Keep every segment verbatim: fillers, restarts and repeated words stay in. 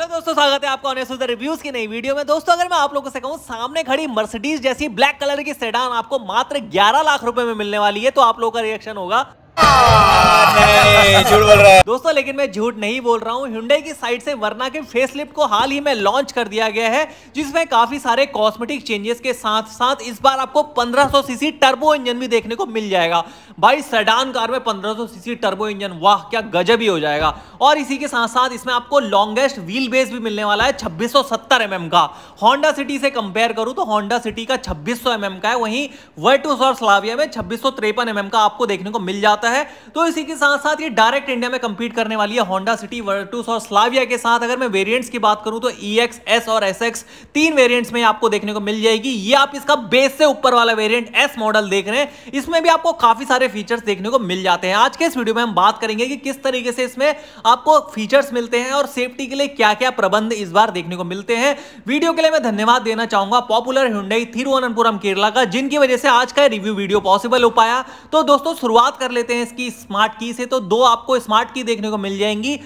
Hello दोस्तों, स्वागत है आपका ऑनेस्ट यूजर रिव्यूज की नई वीडियो में। दोस्तों, अगर मैं आप लोगों से कहूं सामने खड़ी मर्सिडीज जैसी ब्लैक कलर की सेडान आपको मात्र ग्यारह लाख रुपए में मिलने वाली है तो आप लोगों का रिएक्शन होगा नहीं, झूठ बोल रहा है। दोस्तों, लेकिन मैं झूठ नहीं बोल रहा हूँ। Hyundai की साइड से वर्ना के फेसलिफ्ट को हाल ही में लॉन्च कर दिया गया है, जिसमें काफी सारे कॉस्मेटिक चेंजेस के साथ साथ इस बार आपको पंद्रह सौ सीसी टर्बो इंजन भी देखने को मिल जाएगा। भाई, सेडान कार में पंद्रह सौ सीसी टर्बो इंजन, वाह क्या गजब ही हो जाएगा। और इसी के साथ साथ इसमें आपको लॉन्गेस्ट व्हील बेस भी मिलने वाला है छब्बीस सौ सत्तर एम एम का। Honda City से कंपेयर करूं तो Honda City का छब्बीस सौ एम एम का है, वहीं वर्टुस और स्लाविया में छब्बीस सौ तिरपन एम एम का आपको देखने को मिल जाता है है। तो इसी के साथ साथ ये डायरेक्ट इंडिया में कंपीट करने वाली है Honda City, Virtus और Slavia के साथ। अगर मैं वेरिएंट्स की बात करूं तो E X, S और S X तीन वेरिएंट्स में आपको देखने को मिल जाएगी। ये आप इसका बेस से ऊपर वाला वेरिएंट S मॉडल देख रहे हैं, इसमें भी आपको काफी सारे फीचर्स देखने को मिल जाते हैं। आज के इस वीडियो में हम बात करेंगे कि किस तरीके से इसमें आपको फीचर्स मिलते हैं और सेफ्टी के लिए क्या क्या प्रबंध इस बार देखने को मिलते हैं। वीडियो के लिए मैं धन्यवाद देना चाहूंगा पॉपुलर Hyundai तिरुवनंतपुरम केरला का, जिनकी वजह से आज का रिव्यू वीडियो पॉसिबल हो पाया। तो दोस्तों, शुरुआत कर लेते हैं इसकी स्मार्ट की से। तो दो आपको स्मार्ट की देखने को मिल जाएंगी,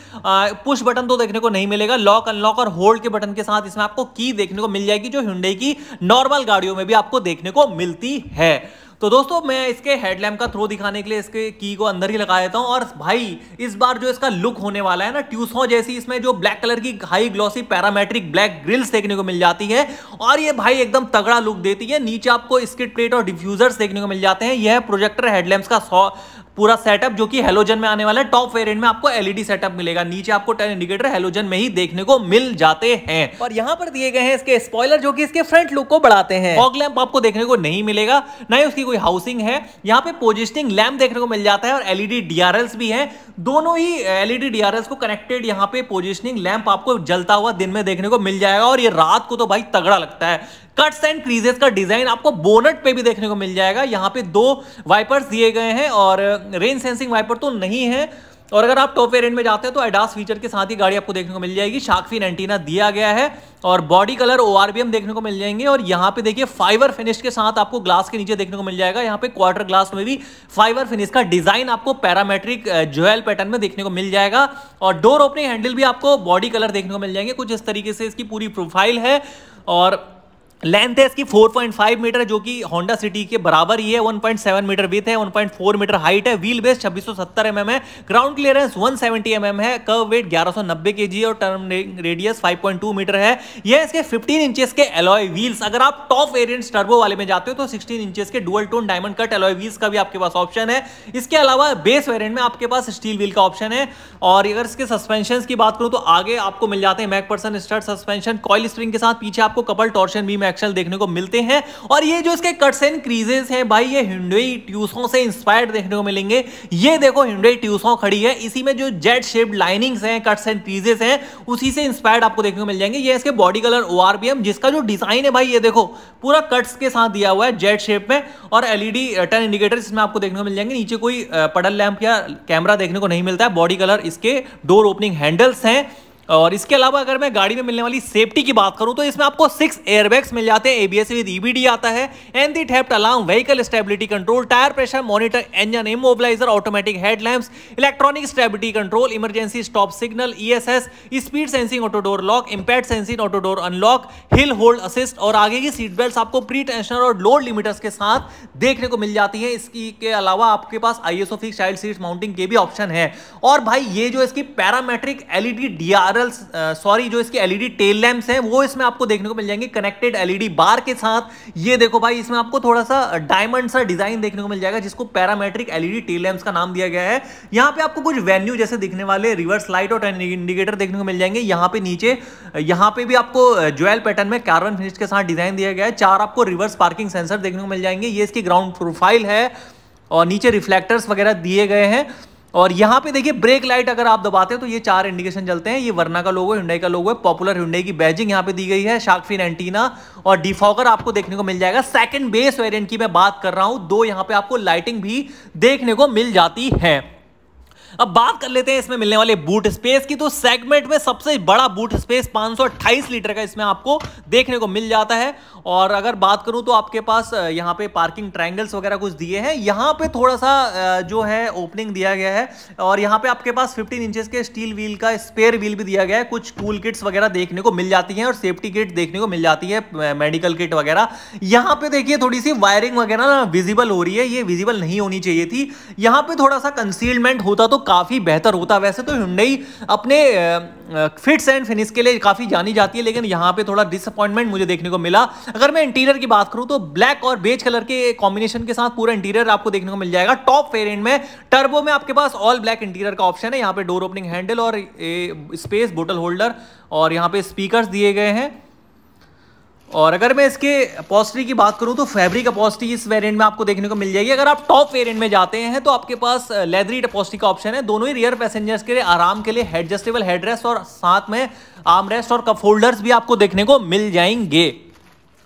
पुश बटन तो देखने को नहीं मिलेगा। लॉक, अनलॉक और होल्ड के बटन के साथ इसमें आपको की देखने को मिल जाएगी, जो Hyundai की नॉर्मल गाड़ियों में भी आपको देखने को मिलती है। तो दोस्तों, मैं इसके हेडलैम्प का थ्रो दिखाने के लिए इसके की को अंदर ही लगा देता हूं। और भाई, इस बार जो इसका लुक होने वाला है ना, ट्यूसो जैसी इसमें जो ब्लैक कलर की high glossy parametric black grilles देखने को मिल जाती है और ये भाई एकदम तगड़ा लुक देती है। नीचे आपको स्किड प्लेट और डिफ्यूजर्स देखने को मिल जाते हैं। यह है प्रोजेक्टर हेडलैम्प्स का सौ पूरा सेटअप, जो कि हेलोजन में आने वाला है। टॉप वेरिएंट में आपको एलईडी सेटअप मिलेगा, नीचे आपको टेल इंडिकेटर हेलोजन में ही देखने को मिल जाते हैं। और यहाँ पर दिए गए हैं इसके स्पॉइलर, जो कि इसके फ्रंट लुक को बढ़ाते हैं। फॉग लैंप आपको देखने को नहीं मिलेगा, ना ही उसकी कोई हाउसिंग है। यहाँ पे पोजिशनिंग लैंप देखने को मिल जाता है और एलईडी डीआरएल्स भी है। दोनों ही एलईडी डीआरएल्स को कनेक्टेड यहाँ पे पोजिशनिंग लैंप आपको जलता हुआ दिन में देखने को मिल जाएगा और ये रात को तो भाई तगड़ा लगता है। कट्स एंड क्रीजेस का डिजाइन आपको बोनट पे भी देखने को मिल जाएगा। यहाँ पे दो वाइपर्स दिए गए हैं और रेन सेंसिंग वाइपर तो नहीं है। और अगर आप टॉप वेरिएंट में जाते हैं तो एडास फीचर के साथ ही गाड़ी आपको देखने को मिल जाएगी। शार्क फिन एंटीना दिया गया है और बॉडी कलर ओआरवीएम देखने को मिल जाएंगे। और यहाँ पे देखिए फाइबर फिनिश के साथ आपको ग्लास के नीचे देखने को मिल जाएगा। यहाँ पे क्वार्टर ग्लास में भी फाइबर फिनिश का डिजाइन आपको पैरामेट्रिक ज्वेल पैटर्न में देखने को मिल जाएगा। और डोर ओपनिंग हैंडल भी आपको बॉडी कलर देखने को मिल जाएंगे। कुछ इस तरीके से इसकी पूरी प्रोफाइल है और लेंथ है इसकी चार पॉइंट पाँच मीटर, जो कि Honda City के बराबर ही है। एक पॉइंट सात मीटर विड्थ है, एक पॉइंट चार मीटर हाइट है। व्हील बेस छब्बीस सौ सत्तर एम एम है, ग्राउंड क्लियरेंस एक सौ सत्तर एम एम है, कर्व वेट ग्यारह सौ नब्बे केजी और टर्न रेडियस पाँच पॉइंट दो मीटर है। यह इसके पंद्रह इंचेस के एलॉय व्हील्स। अगर आप टॉप वेरिएंट्स टर्बो वाले में जाते हो तो सोलह इंचेस के dual tone diamond cut alloy wheels का भी आपके पास ऑप्शन है। इसके अलावा बेस वेरिएंट में आपके पास स्टील व्हील का ऑप्शन है। और अगर इसके सस्पेंशन की बात करूँ तो आगे आपको मिल जाते हैं MacPherson strut suspension coil spring के साथ, पीछे आपको कपल टॉर्शन बीम एक्सल देखने को मिलते हैं। और ये जो इसके कट्स एंड क्रीजेस हैं भाई, ये Hyundai Tucson से इंस्पायर्ड देखने को मिलेंगे। ये देखो Hyundai Tucson खड़ी है, इसी में जो जेट शेप्ड लाइनिंग्स हैं, कट्स एंड क्रीजेस हैं, उसी से इंस्पायर्ड आपको देखने को मिल जाएंगे। ये इसके बॉडी कलर ओआरबीएम, जिसका जो डिजाइन है भाई, ये देखो पूरा कट्स के साथ दिया हुआ है जेट शेप में। और एलईडी टर्न इंडिकेटर इसमें आपको देखने को मिल जाएंगे। नीचे कोई पेडल लैंप या कैमरा देखने को नहीं मिलता है। बॉडी कलर इसके डोर ओपनिंग हैंडल्स हैं। और इसके अलावा अगर मैं गाड़ी में मिलने वाली सेफ्टी की बात करूं तो इसमें आपको सिक्स एयरबैग्स मिल जाते हैं। एबीएस विद ईबीडी आता है, anti theft alarm, vehicle stability control, tyre pressure monitor, engine immobiliser, automatic headlamps, electronic stability control, emergency stop signal, ESS, speed sensing auto door lock, impact sensing auto door unlock, hill hold assist और आगे की seat belt आपको pre tensioner और load limiters के साथ देखने को मिल जाती है। इसकी के अलावा आपके पास ISO fix child seat mounting के भी ऑप्शन है। और भाई, ये जो इसकी पैरामेट्रिक एलईडी डीआर सॉरी जो इसके एलईडी टेल लैंप्स हैं, वो इसमें आपको देखने को मिल जाएंगे कनेक्टेड एलईडी बार के साथ। ये देखो भाई, इसमें आपको थोड़ा सा डायमंड सा डिजाइन देखने को मिल जाएगा, जिसको पैरामेट्रिक एलईडी टेल लैंप्स का नाम दिया गया है। यहाँ पे आपको कुछ वेन्यू जैसे दिखने वाले रिवर्स लाइट और टर्न इंडिकेटर देखने को मिल जाएंगे। यहाँ पे नीचे यहाँ पे भी आपको ज्वेल पैटर्न में कार्बन फिनिश के साथ डिजाइन दिया गया है। चार आपको रिवर्स पार्किंग सेंसर देखने को मिल जाएंगे। ये इसकी ग्राउंड प्रोफाइल है और नीचे रिफ्लेक्टर्स वगैरह दिए गए हैं। और यहाँ पे देखिए ब्रेक लाइट अगर आप दबाते हैं तो ये चार इंडिकेशन जलते हैं। ये वर्ना का लोगो, Hyundai का लोगो है, पॉपुलर Hyundai की बैजिंग यहाँ पे दी गई है, शार्क फिन एंटीना और डिफॉगर आपको देखने को मिल जाएगा। सेकंड बेस वेरिएंट की मैं बात कर रहा हूँ, दो यहाँ पे आपको लाइटिंग भी देखने को मिल जाती है। अब बात कर लेते हैं इसमें मिलने वाले बूट स्पेस की। तो सेगमेंट में सबसे बड़ा बूट स्पेस पाँच सौ अट्ठाईस लीटर का इसमें आपको देखने को मिल जाता है। और अगर बात करूं तो आपके पास यहाँ पे पार्किंग ट्रायंगल्स वगैरह कुछ दिए हैं, यहाँ पे थोड़ा सा जो है ओपनिंग दिया गया है। और यहाँ पे आपके पास फिफ्टीन इंचेस के स्टील व्हील का स्पेयर व्हील भी दिया गया है। कुछ कूल किट्स वगैरह देखने को मिल जाती हैं और सेफ्टी किट देखने को मिल जाती है, मेडिकल किट वगैरह। यहाँ पे देखिए थोड़ी सी वायरिंग वगैरह ना विजिबल हो रही है, ये विजिबल नहीं होनी चाहिए थी। यहाँ पे थोड़ा सा कंसीलमेंट होता तो काफी बेहतर होता। वैसे तो Hyundai अपने फिट्स एंड फिनिश के लिए काफी जानी जाती है, लेकिन यहाँ पे थोड़ा डिसअपॉइंटमेंट मुझे देखने को मिला। अगर मैं इंटीरियर की बात करूं तो ब्लैक और बेज कलर के कॉम्बिनेशन के साथ पूरा इंटीरियर आपको देखने को मिल जाएगा। टॉप वेरिएंट में टर्बो में आपके पास ऑल ब्लैक इंटीरियर का ऑप्शन है। यहाँ पे डोर ओपनिंग हैंडल और स्पेस बोतल होल्डर और यहाँ पे स्पीकर दिए गए हैं। और अगर मैं इसके अपॉस्ट्री की बात करूं तो फैब्रिक अपॉस्ट्री इस वेरिएंट में आपको देखने को मिल जाएगी। अगर आप टॉप वेरिएंट में जाते हैं तो आपके पास लेदरी अपॉस्ट्री का ऑप्शन है। दोनों ही रियर पैसेंजर्स के लिए आराम के लिए एडजस्टेबल हेडरेस्ट और साथ में आर्मरेस्ट और कप होल्डर्स भी आपको देखने को मिल जाएंगे।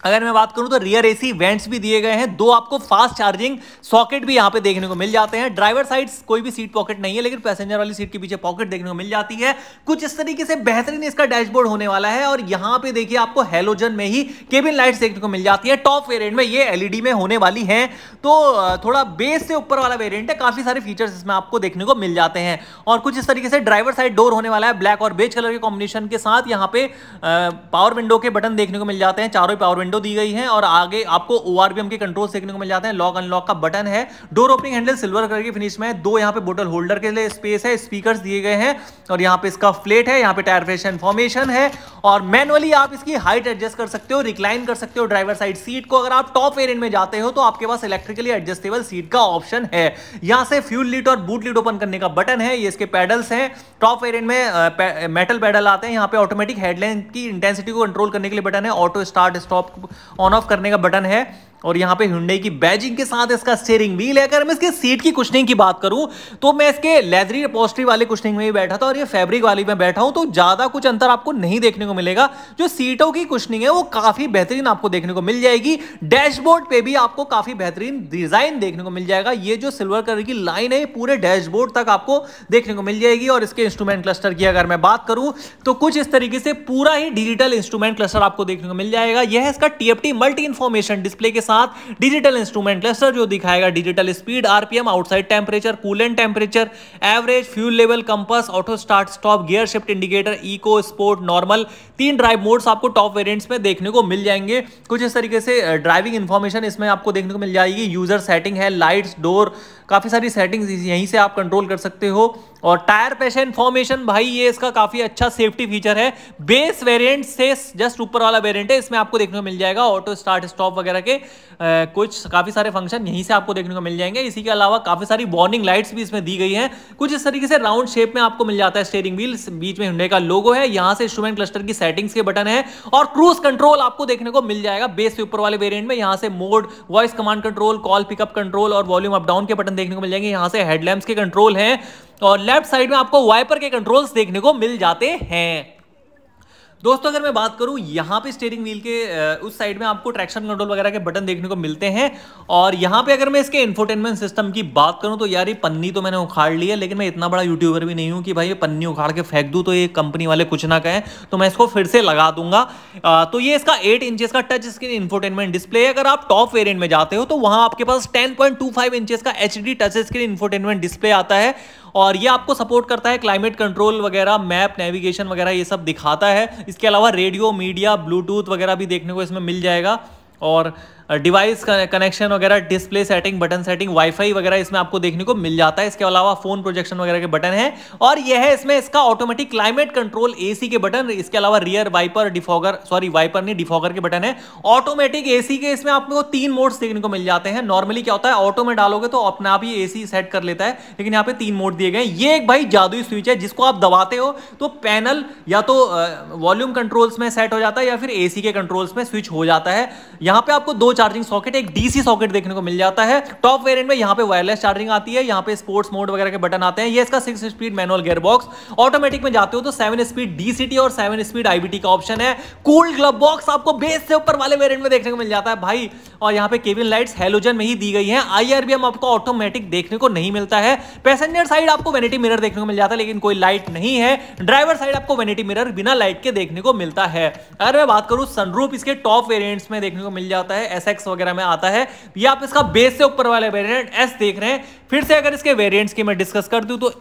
अगर मैं बात करूं तो रियर एसी वेंट्स भी दिए गए हैं, दो आपको फास्ट चार्जिंग सॉकेट भी यहाँ पे देखने को मिल जाते हैं। ड्राइवर साइड कोई भी सीट पॉकेट नहीं है, लेकिन पैसेंजर वाली सीट के पीछे पॉकेट देखने को मिल जाती है। कुछ इस तरीके से बेहतरीन इसका डैशबोर्ड होने वाला है। और यहाँ पे देखिए आपको हेलोजन में ही केबिन लाइट्स देखने को मिल जाती है। टॉप वेरियंट में ये एलईडी में होने वाली है, तो थोड़ा बेस से ऊपर वाला वेरियंट है। काफी सारे फीचर्स इसमें आपको देखने को मिल जाते हैं। और कुछ इस तरीके से ड्राइवर साइड डोर होने वाला है ब्लैक और बेज कलर के कॉम्बिनेशन के साथ। यहाँ पे पावर विंडो के बटन देखने को मिल जाते हैं, चारों पावर विंडो दी गई है। और आगे आपको ओआरवीएम के कंट्रोल्स देखने को मिल जाते हैं, लॉक अनलॉक का बटन है। Door opening handle silver colour की फिनिश में है, दो यहाँ पे बोतल होल्डर के लिए स्पेस है, स्पीकर्स दिए गए हैं। और यहाँ पे इसका फ्लेट है, यहाँ पे टायर फ्रेश इन्फॉर्मेशन है। और मैनुअली आप इसकी हाइट एडजस्ट कर सकते हो, रिक्लाइन कर सकते हो ड्राइवर साइड सीट को। अगर आप टॉप वेरिएंट में जाते हो तो आपके पास इलेक्ट्रिकली एडजस्टेबल सीट का ऑप्शन है। यहाँ से फ्यूल लीड और बूट लीड ओपन करने का बटन है, ये इसके पैडल्स हैं। टॉप वेरिएंट में मेटल पैडल आते हैं। यहाँ पे ऑटोमेटिक हेडलाइट की इंटेंसिटी को कंट्रोल करने के लिए बटन है, auto start stop on off करने का बटन है। और यहाँ पे Hyundai की बैजिंग के साथ इसका स्टीयरिंग व्हील है। अगर मैं इसके सीट की कुशनिंग की बात करूं तो मैं इसके लेदरी अपॉस्ट्री वाले कुशनिंग में ही बैठा था और ये फैब्रिक वाली में बैठा हूं, तो ज्यादा कुछ अंतर आपको नहीं देखने को मिलेगा। जो सीटों की कुशनिंग है वो काफी बेहतरीन आपको देखने को मिल जाएगी। डैशबोर्ड पे भी आपको काफी बेहतरीन डिजाइन देखने को मिल जाएगा। ये जो सिल्वर कलर की लाइन है पूरे डैशबोर्ड तक आपको देखने को मिल जाएगी। और इसके इंस्ट्रूमेंट क्लस्टर की अगर मैं बात करूं तो कुछ इस तरीके से पूरा ही डिजिटल इंस्ट्रूमेंट क्लस्टर आपको देखने को मिल जाएगा। यह है इसका टीएफटी मल्टी इंफॉर्मेशन डिस्प्ले के साथ डिजिटल इंस्ट्रूमेंट क्लस्टर, जो दिखाएगा digital speed, RPM, outside temperature, coolant temperature, average, fuel level, compass, auto start stop, gear shift indicator, eco, sport, normal, तीन ड्राइव मोड्स आपको टॉप वेरिएंट्स में देखने को मिल जाएंगे। कुछ इस तरीके से ड्राइविंग इंफॉर्मेशन इसमें आपको देखने को मिल जाएगी। यूजर सेटिंग है, लाइट्स, डोर, काफी सारी सेटिंग्स यहीं से आप कंट्रोल कर सकते हो। और टायर प्रेशर इन्फॉर्मेशन, भाई ये इसका काफी अच्छा सेफ्टी फीचर है। बेस वेरिएंट से जस्ट ऊपर वाला वेरिएंट है, इसमें आपको देखने को मिल जाएगा ऑटो स्टार्ट स्टॉप वगैरह के आ, कुछ काफी सारे फंक्शन यहीं से आपको देखने को मिल जाएंगे। इसी के अलावा काफी सारी वार्निंग लाइट्स भी इसमें दी गई हैं। कुछ इस तरीके से राउंड शेप में आपको मिल जाता है स्टीयरिंग व्हील, बीच में Hyundai का लोगो है, यहाँ से इंस्ट्रूमेंट क्लस्टर की सेटिंग्स के बटन है। और क्रूज कंट्रोल आपको देखने को मिल जाएगा बेस से ऊपर वाले वेरिएंट में। यहाँ से mode, voice command control, call pickup control और वॉल्यूम अप डाउन के बटन देखने को मिल जाएंगे। यहाँ से हेडलैम्प्स के कंट्रोल हैं और लेफ्ट साइड में आपको वाइपर के कंट्रोल्स देखने को मिल जाते हैं। दोस्तों अगर मैं बात करूं यहाँ पे स्टीयरिंग व्हील के उस साइड में आपको ट्रैक्शन कंट्रोल वगैरह के बटन देखने को मिलते हैं। और यहाँ पे अगर मैं इसके इंफोटेनमेंट सिस्टम की बात करूं तो यार ये पन्नी तो मैंने उखाड़ ली है, लेकिन मैं इतना बड़ा यूट्यूबर भी नहीं हूँ कि भाई ये पन्नी उखाड़ के फेंक दूँ तो ये कंपनी वाले कुछ ना कहें, तो मैं इसको फिर से लगा दूंगा। आ, तो ये इसका एट इंचेस का टच स्क्रीन इंफोटेनमेंट डिस्प्ले है। अगर आप टॉप वेरियंट में जाते हो तो वहाँ आपके पास ten point two five inches का H D touch screen infotainment display आता है। और ये आपको सपोर्ट करता है क्लाइमेट कंट्रोल वगैरह, मैप, नेविगेशन वगैरह ये सब दिखाता है। इसके अलावा रेडियो, मीडिया, ब्लूटूथ वगैरह भी देखने को इसमें मिल जाएगा। और डिवाइस कनेक्शन वगैरह, display setting, button setting, wifi वगैरह इसमें आपको देखने को मिल जाता है। इसके अलावा फोन प्रोजेक्शन वगैरह के बटन हैं। और यह है इसमें इसका ऑटोमेटिक क्लाइमेट कंट्रोल, एसी के बटन, इसके अलावा rear wiper, defogger, sorry wiper नहीं डिफॉगर के बटन है। ऑटोमेटिक एसी के इसमें आपको तीन मोड्स देखने को मिल जाते हैं। नॉर्मली क्या होता है ऑटो में डालोगे तो अपने आप ही एसी सेट कर लेता है, लेकिन यहाँ पे तीन मोड दिए गए। ये एक भाई जादुई स्विच है जिसको आप दबाते हो तो पैनल या तो वॉल्यूम कंट्रोल्स में सेट हो जाता है या फिर एसी के कंट्रोल्स में स्विच हो जाता है। यहाँ पे आपको दो चार्जिंग सॉकेट, एक डीसी सॉकेट देखने को मिल जाता है। टॉप वेरिएंट में यहाँ पे वायरलेस चार्जिंग आती है, यहाँ पे स्पोर्ट्स मोड वगैरह के बटन आते हैं। ये इसका six speed manual gearbox. Automatic में जाते हो तो सेवन स्पीड डीसीटी और सेवन स्पीड आईबीटी का ऑप्शन है। कूल ग्लब बॉक्स आपको बेस से ऊपर वाले वेरिएंट में देखने को मिल जाता है भाई। और यहाँ पे केबिन लाइट्स हैलोजन में ही दी गई है। आईआरबीएम आपको ऑटोमेटिक देखने को नहीं मिलता है। पैसेंजर साइड आपको वैनिटी मिरर देखने को मिल जाता है लेकिन कोई लाइट नहीं है। ड्राइवर साइड आपको वैनिटी मिरर बिना लाइट के देखने को मिलता है। अगर मैं बात करूं सनरूफ, इसके टॉप वेरिएंट्स में देखने को मिल जाता है, एसएक्स वगैरह में आता है। ये आप इसका बेस से ऊपर वाले वेरिएंट एस देख रहे हैं। फिर से अगर इसके वेरिएंट्स की मैं डिस्कस कर दूं तो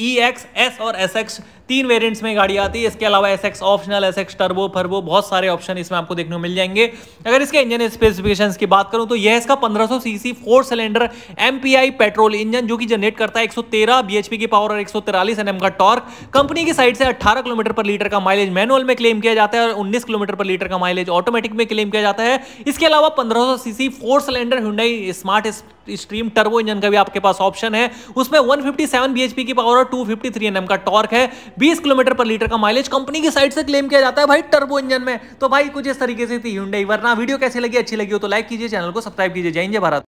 ई एक्स, एस और एस एक्स तीन वेरिएंट्स में गाड़ी आती है। इसके अलावा S X optional, S X turbo, फर्बो, बहुत सारे ऑप्शन इसमें आपको देखने को मिल जाएंगे। अगर इसके इंजन स्पेसिफिकेशंस की बात करूं तो यह इसका पंद्रह सौ cc four cylinder MPI petrol engine जो कि जनरेट करता है एक सौ तेरह बीएचपी की पावर और एक सौ तिरालीस एनएम का टॉर्क। कंपनी की साइड से अठारह किलोमीटर पर लीटर का माइलेज मैनुअल में क्लेम किया जाता है और उन्नीस किलोमीटर पर लीटर का माइलेज ऑटोमेटिक में क्लेम किया जाता है। इसके अलावा पंद्रह सौ cc four cylinder Hyundai smart stream turbo engine का भी आपके पास ऑप्शन है। उसमें वन फिफ्टी सेवन बीएचपी की पावर और टू फिफ्टी थ्री एनएम का टॉर्क है। बीस किलोमीटर पर लीटर का माइलेज कंपनी की साइड से क्लेम किया जाता है भाई टर्बो इंजन में। तो भाई कुछ इस तरीके से थी Hyundai Verna। वीडियो कैसी लगी, अच्छी लगी हो तो लाइक कीजिए, चैनल को सब्सक्राइब कीजिए। जय हिंद, जय भारत।